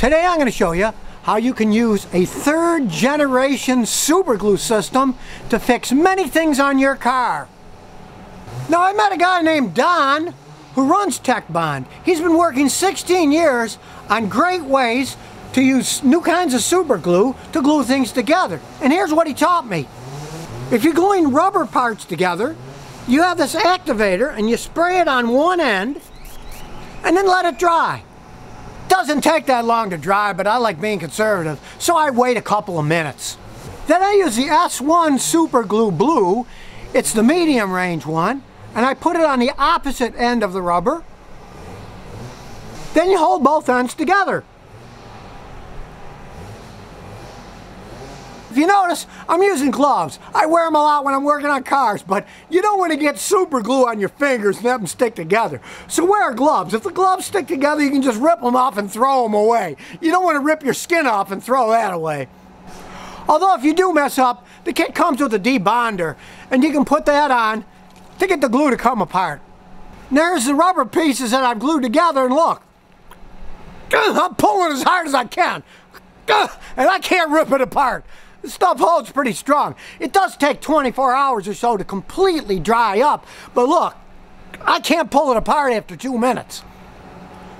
Today I'm going to show you how you can use a third generation super glue system to fix many things on your car. Now I met a guy named Don who runs Tech-Bond. He's been working 16 years on great ways to use new kinds of super glue to glue things together. And here's what he taught me. If you're gluing rubber parts together, you have this activator and you spray it on one end and then let it dry. Doesn't take that long to dry, but I like being conservative, so I wait a couple of minutes. Then I use the S1 Super Glue Blue. It's the medium range one, and I put it on the opposite end of the rubber. Then you hold both ends together. If you notice, I'm using gloves. I wear them a lot when I'm working on cars, but you don't want to get super glue on your fingers and have them stick together. So wear gloves. If the gloves stick together, you can just rip them off and throw them away. You don't want to rip your skin off and throw that away. Although if you do mess up, the kit comes with a debonder, and you can put that on to get the glue to come apart. There's the rubber pieces that I've glued together, and look. I'm pulling as hard as I can, and I can't rip it apart. This stuff holds pretty strong. It does take 24 hours or so to completely dry up, but look, I can't pull it apart after 2 minutes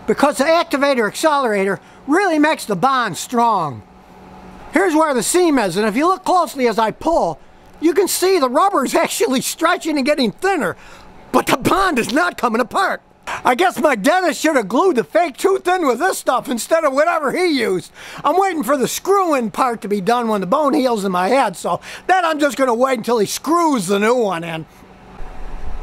because the activator accelerator really makes the bond strong. Here's where the seam is, and if you look closely as I pull, you can see the rubber is actually stretching and getting thinner, but the bond is not coming apart. I guess my dentist should have glued the fake tooth in with this stuff instead of whatever he used. I'm waiting for the screw-in part to be done when the bone heals in my head, so then I'm just going to wait until he screws the new one in.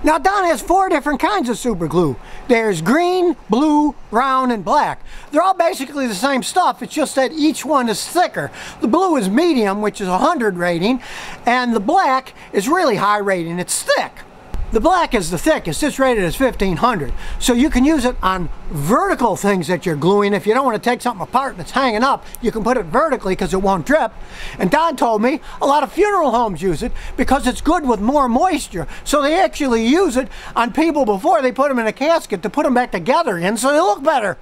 Now Don has 4 different kinds of super glue. There's green, blue, brown, and black. They're all basically the same stuff, it's just that each one is thicker. The blue is medium, which is 100 rating, and the black is really high rating, it's thick. The black is the thickest, it's rated as 1500. So you can use it on vertical things that you're gluing. If you don't want to take something apart and it's hanging up, you can put it vertically because it won't drip. And Don told me a lot of funeral homes use it because it's good with more moisture. So they actually use it on people before they put them in a casket to put them back together again so they look better.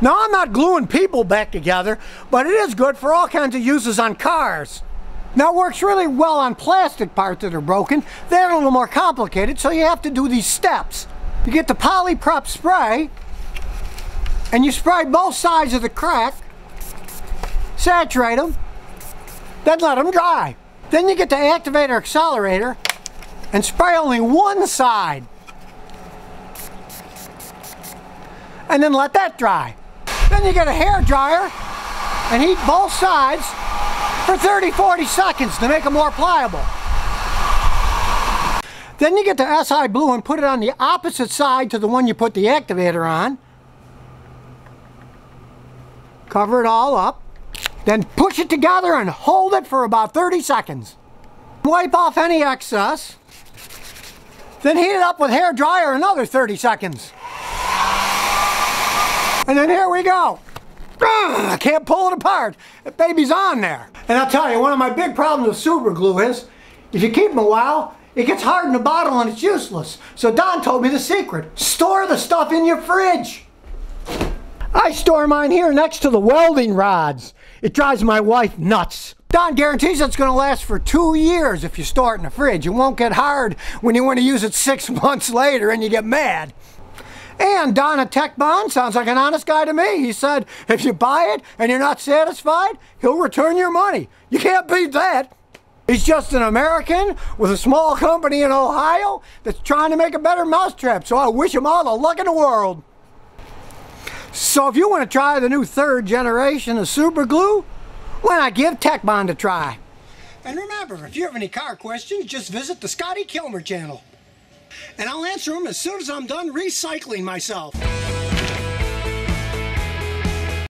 Now I'm not gluing people back together, but it is good for all kinds of uses on cars. Now it works really well on plastic parts that are broken. They're a little more complicated, so you have to do these steps. You get the polyprop spray, and you spray both sides of the crack, saturate them, then let them dry. Then you get the activator accelerator, and spray only one side. And then let that dry. Then you get a hair dryer, and heat both sides for 30-40 seconds to make them more pliable. Then you get the SI Blue and put it on the opposite side to the one you put the activator on. Cover it all up. Then push it together and hold it for about 30 seconds. Wipe off any excess. Then heat it up with hair dryer another 30 seconds. And then here we go. I can't pull it apart. That baby's on there. And I'll tell you, one of my big problems with super glue is, if you keep them a while, it gets hard in the bottle and it's useless. So Don told me the secret. Store the stuff in your fridge. I store mine here next to the welding rods. It drives my wife nuts. Don guarantees it's going to last for 2 years if you store it in the fridge. It won't get hard when you want to use it 6 months later and you get mad. And Donna Tech-Bond sounds like an honest guy to me. He said, if you buy it and you're not satisfied, he'll return your money. You can't beat that. He's just an American with a small company in Ohio that's trying to make a better mousetrap, so I wish him all the luck in the world. So if you want to try the new third generation of super glue, why not give Tech-Bond a try? And remember, if you have any car questions, just visit the Scotty Kilmer channel. And I'll answer them as soon as I'm done recycling myself.